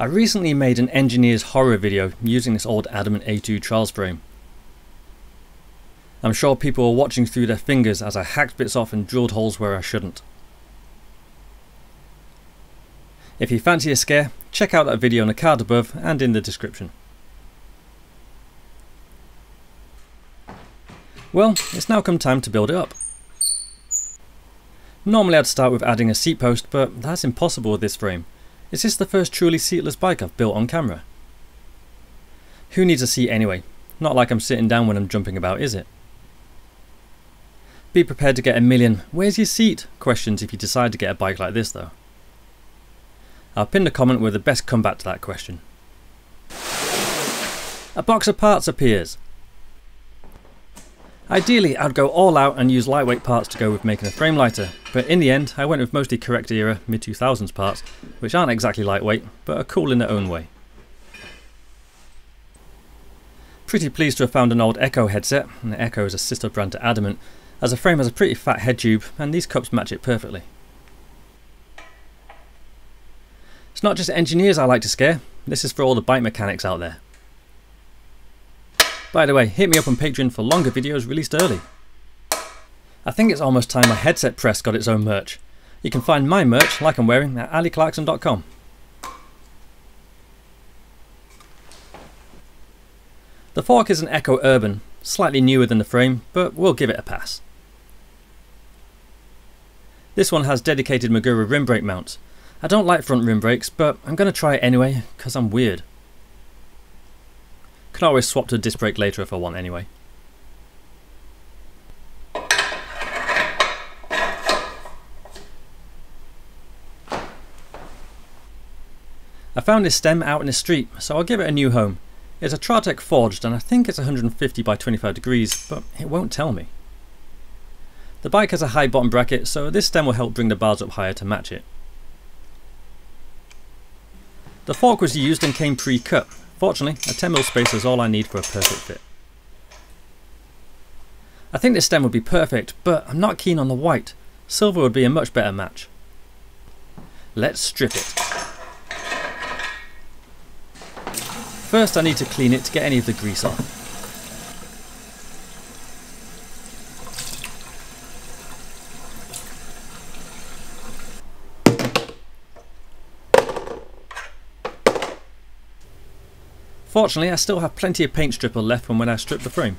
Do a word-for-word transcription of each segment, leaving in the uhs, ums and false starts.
I recently made an engineer's horror video using this old Adamant A two trials frame. I'm sure people were watching through their fingers as I hacked bits off and drilled holes where I shouldn't. If you fancy a scare, check out that video on the card above and in the description. Well, it's now come time to build it up. Normally I'd start with adding a seat post, but that's impossible with this frame. Is this the first truly seatless bike I've built on camera? Who needs a seat anyway? Not like I'm sitting down when I'm jumping about, is it? Be prepared to get a million "where's your seat?" questions if you decide to get a bike like this though. I'll pin the comment with the best comeback to that question. A box of parts appears. Ideally I'd go all out and use lightweight parts to go with making a frame lighter, but in the end I went with mostly correct era mid two thousands parts, which aren't exactly lightweight but are cool in their own way. Pretty pleased to have found an old Echo headset, and Echo is a sister brand to Adamant, as the frame has a pretty fat head tube and these cups match it perfectly. It's not just engineers I like to scare, this is for all the bike mechanics out there. By the way, hit me up on Patreon for longer videos released early. I think it's almost time my headset press got its own merch. You can find my merch, like I'm wearing, at Ali Clarkson dot com. The fork is an Echo Urban, slightly newer than the frame, but we'll give it a pass. This one has dedicated Magura rim brake mounts. I don't like front rim brakes, but I'm going to try it anyway, because I'm weird. Can always swap to disc brake later if I want anyway. I found this stem out in the street, so I'll give it a new home. It's a Tratec forged and I think it's one hundred fifty by twenty-five degrees, but it won't tell me. The bike has a high bottom bracket, so this stem will help bring the bars up higher to match it. The fork was used and came pre-cut. Fortunately, a ten millimeter spacer is all I need for a perfect fit. I think this stem would be perfect, but I'm not keen on the white. Silver would be a much better match. Let's strip it. First I need to clean it to get any of the grease off. Fortunately I still have plenty of paint stripper left from when I stripped the frame.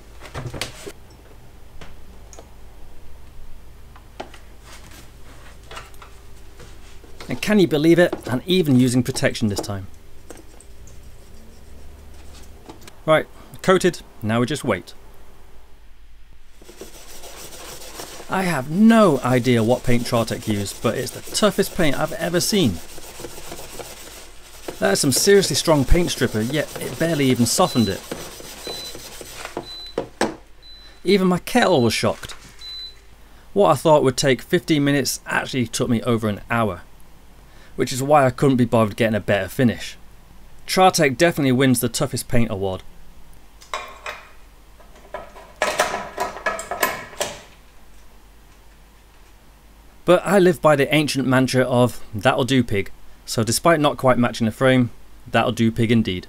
And can you believe it, I'm even using protection this time. Right, coated, now we just wait. I have no idea what paint Tratec used, but it's the toughest paint I've ever seen. That is some seriously strong paint stripper, yet it barely even softened it. Even my kettle was shocked. What I thought would take fifteen minutes actually took me over an hour, which is why I couldn't be bothered getting a better finish. Tratec definitely wins the toughest paint award. But I live by the ancient mantra of "that'll do, pig," so despite not quite matching the frame, that'll do, pig indeed.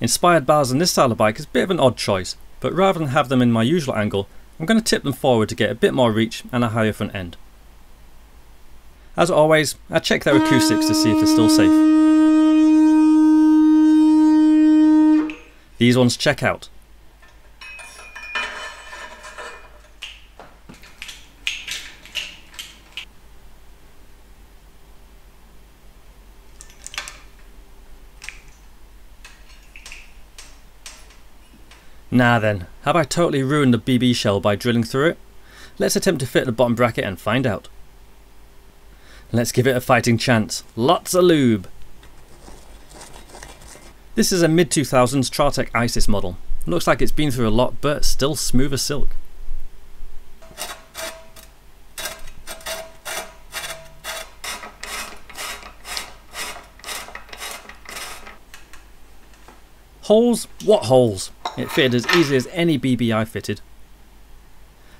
Inspired bars on this style of bike is a bit of an odd choice, but rather than have them in my usual angle, I'm going to tip them forward to get a bit more reach and a higher front end. As always, I check their acoustics to see if they're still safe. These ones check out. Nah then, have I totally ruined the B B shell by drilling through it? Let's attempt to fit the bottom bracket and find out. Let's give it a fighting chance. Lots of lube! This is a mid two thousands Tratec Isis model. Looks like it's been through a lot, but still smooth as silk. Holes? What holes? It fitted as easily as any B B I fitted.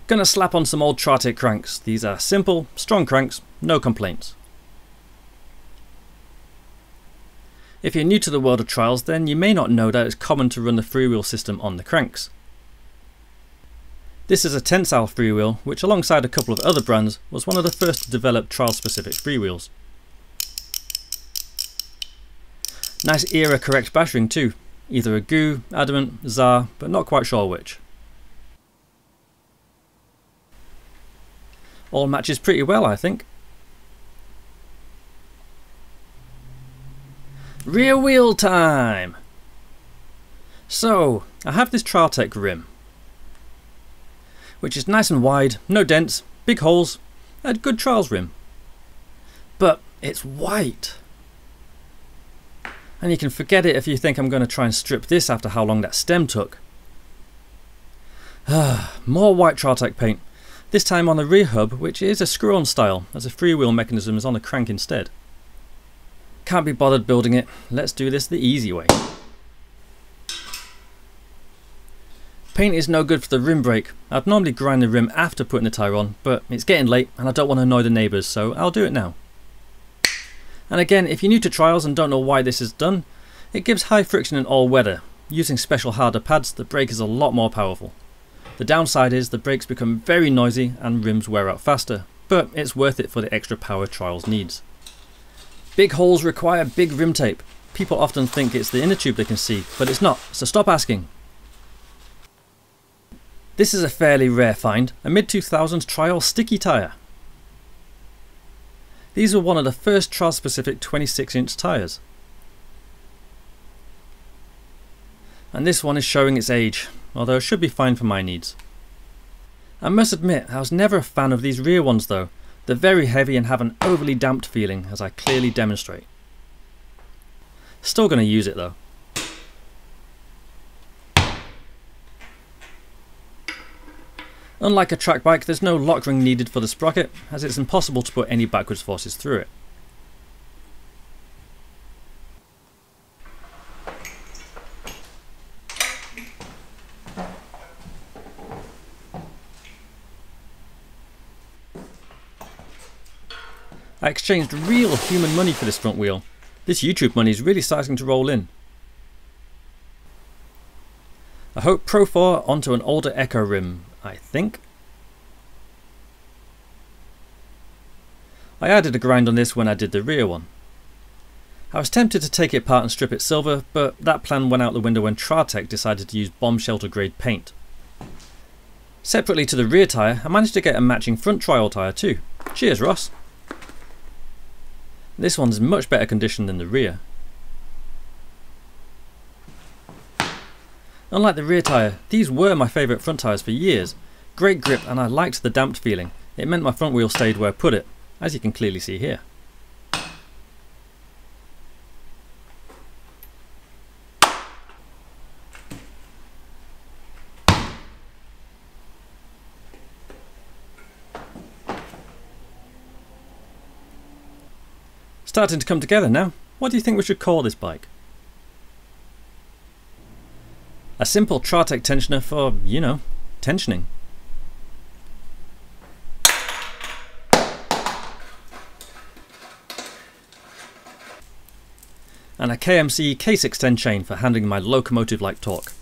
Gonna slap on some old Tratec cranks. These are simple, strong cranks, no complaints. If you're new to the world of trials, then you may not know that it's common to run the freewheel system on the cranks. This is a tensile freewheel, which alongside a couple of other brands, was one of the first to develop trial-specific freewheels. Nice era-correct bashing too, either a Goo, Adamant, Tsar, but not quite sure which. All matches pretty well, I think. Rear wheel time! So, I have this Trialtech rim, which is nice and wide, no dents, big holes, a good trials rim. But it's white. And you can forget it if you think I'm going to try and strip this after how long that stem took. More white Tratec paint, this time on the rear hub, which is a screw-on style, as a freewheel mechanism is on the crank instead. Can't be bothered building it, let's do this the easy way. Paint is no good for the rim brake. I'd normally grind the rim after putting the tyre on, but it's getting late and I don't want to annoy the neighbours, so I'll do it now. And again, if you're new to trials and don't know why this is done, it gives high friction in all weather. Using special harder pads, the brake is a lot more powerful. The downside is the brakes become very noisy and rims wear out faster, but it's worth it for the extra power trials needs. Big holes require big rim tape. People often think it's the inner tube they can see, but it's not, so stop asking. This is a fairly rare find, a mid two thousands trial sticky tyre. These were one of the first trial-specific twenty-six inch tyres. And this one is showing its age, although it should be fine for my needs. I must admit, I was never a fan of these rear ones though. They're very heavy and have an overly damped feeling, as I clearly demonstrate. Still going to use it though. Unlike a track bike, there's no lock ring needed for the sprocket, as it's impossible to put any backwards forces through it. I exchanged real human money for this front wheel. This YouTube money is really starting to roll in. A Hope Pro four onto an older Echo rim, I think. I added a grind on this when I did the rear one. I was tempted to take it apart and strip it silver, but that plan went out the window when Tratec decided to use bomb shelter grade paint. Separately to the rear tyre, I managed to get a matching front trial tyre too. Cheers, Ross! This one's in much better condition than the rear. Unlike the rear tyre, these were my favourite front tyres for years. Great grip, and I liked the damped feeling. It meant my front wheel stayed where I put it, as you can clearly see here. Starting to come together now. What do you think we should call this bike? A simple Tratec tensioner for, you know, tensioning. And a K M C K six ten chain for handling my locomotive-like torque.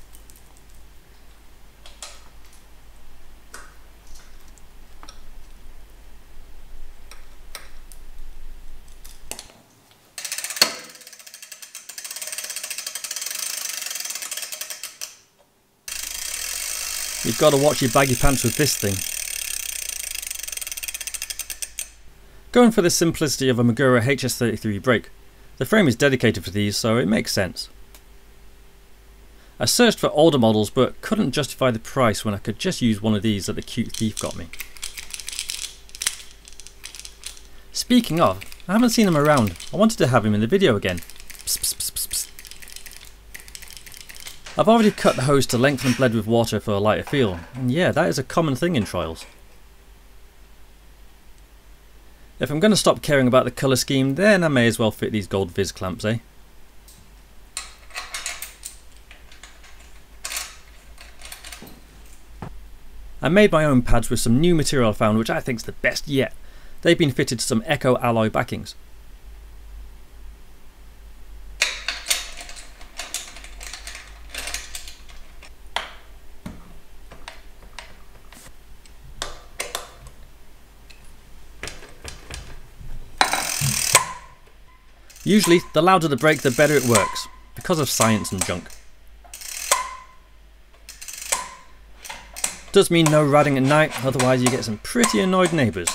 You've got to watch your baggy pants with this thing. Going for the simplicity of a Magura H S thirty-three brake. The frame is dedicated for these, so it makes sense. I searched for older models but couldn't justify the price when I could just use one of these that the cute thief got me. Speaking of, I haven't seen him around. I wanted to have him in the video again. Psst, psst, psst, psst, psst. I've already cut the hose to length and bled with water for a lighter feel, and yeah, that is a common thing in trials. If I'm going to stop caring about the colour scheme, then I may as well fit these gold viz clamps, eh? I made my own pads with some new material I found, which I think is the best yet. They've been fitted to some Echo alloy backings. Usually, the louder the brake, the better it works, because of science and junk. Does mean no radding at night, otherwise you get some pretty annoyed neighbours.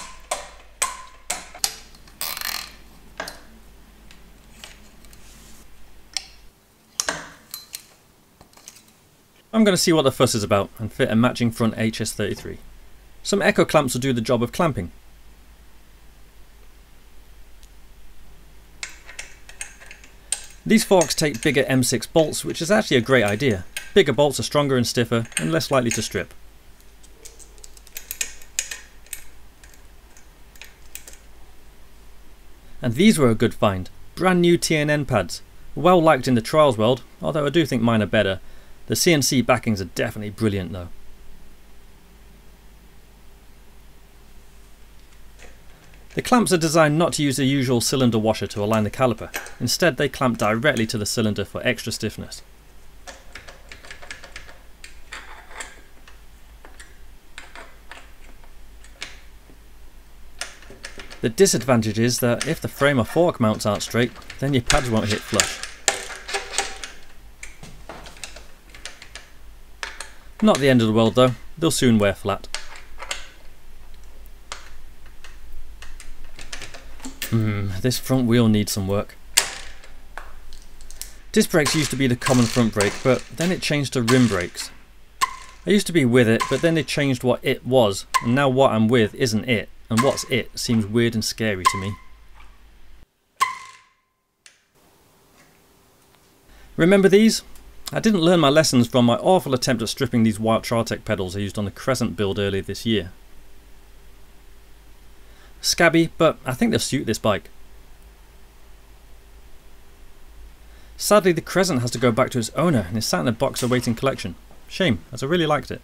I'm going to see what the fuss is about and fit a matching front H S thirty-three. Some Echo clamps will do the job of clamping. These forks take bigger M six bolts, which is actually a great idea. Bigger bolts are stronger and stiffer and less likely to strip. And these were a good find. Brand new T N N pads. Well liked in the trials world, although I do think mine are better. The C N C backings are definitely brilliant though. The clamps are designed not to use the usual cylinder washer to align the caliper. Instead, they clamp directly to the cylinder for extra stiffness. The disadvantage is that if the frame or fork mounts aren't straight, then your pads won't hit flush. Not the end of the world though, they'll soon wear flat. Hmm, this front wheel needs some work. Disc brakes used to be the common front brake, but then it changed to rim brakes. I used to be with it, but then they changed what it was, and now what I'm with isn't it, and what's it seems weird and scary to me. Remember these? I didn't learn my lessons from my awful attempt at stripping these white Tratec pedals I used on the Crescent build earlier this year. Scabby, but I think they'll suit this bike. Sadly, the Crescent has to go back to its owner and is sat in a box awaiting collection. Shame, as I really liked it.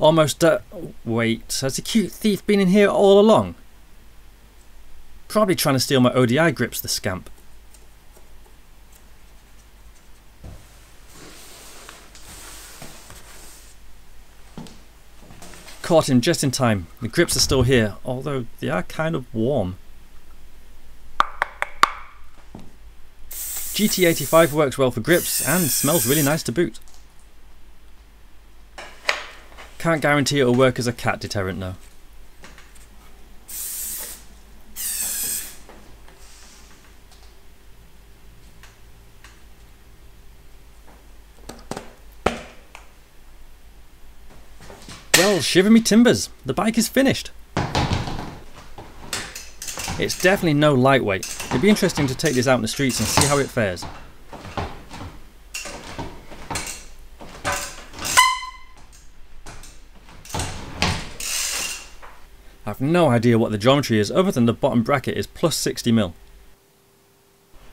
Almost uh, wait, has the cute thief been in here all along? Probably trying to steal my O D I grips, the scamp. Caught him just in time. The grips are still here, although they are kind of warm. G T eighty-five works well for grips and smells really nice to boot. Can't guarantee it'll work as a cat deterrent though. Well, shiver me timbers, the bike is finished. It's definitely no lightweight. It'd be interesting to take this out in the streets and see how it fares. I've no idea what the geometry is other than the bottom bracket is plus sixty mil.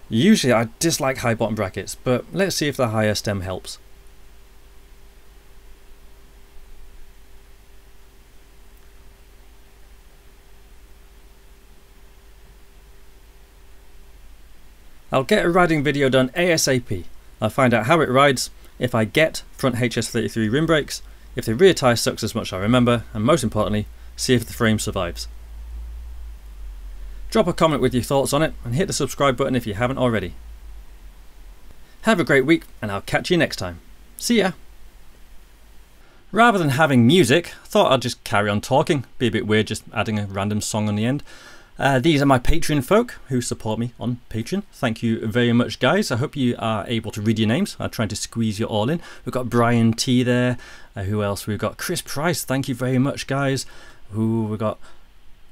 Usually I dislike high bottom brackets, but let's see if the higher stem helps. I'll get a riding video done ASAP. I'll find out how it rides, if I get front H S thirty-three rim brakes, if the rear tyre sucks as much as I remember, and most importantly, see if the frame survives. Drop a comment with your thoughts on it and hit the subscribe button if you haven't already. Have a great week and I'll catch you next time. See ya! Rather than having music, I thought I'd just carry on talking. Be a bit weird just adding a random song on the end. Uh, these are my Patreon folk who support me on Patreon. Thank you very much, guys. I hope you are able to read your names. I'm trying to squeeze you all in. We've got Brian T there. Uh, who else? We've got Chris Price. Thank you very much, guys. Who we got?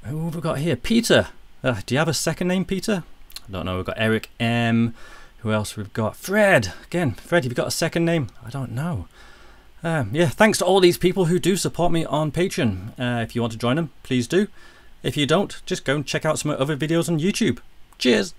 Who have we got here? Peter. Uh, do you have a second name, Peter? I don't know. We've got Eric M. Who else? We've got Fred. Again, Fred, have you got a second name? I don't know. Um, yeah, thanks to all these people who do support me on Patreon. Uh, if you want to join them, please do. If you don't, just go and check out some of my other videos on YouTube. Cheers!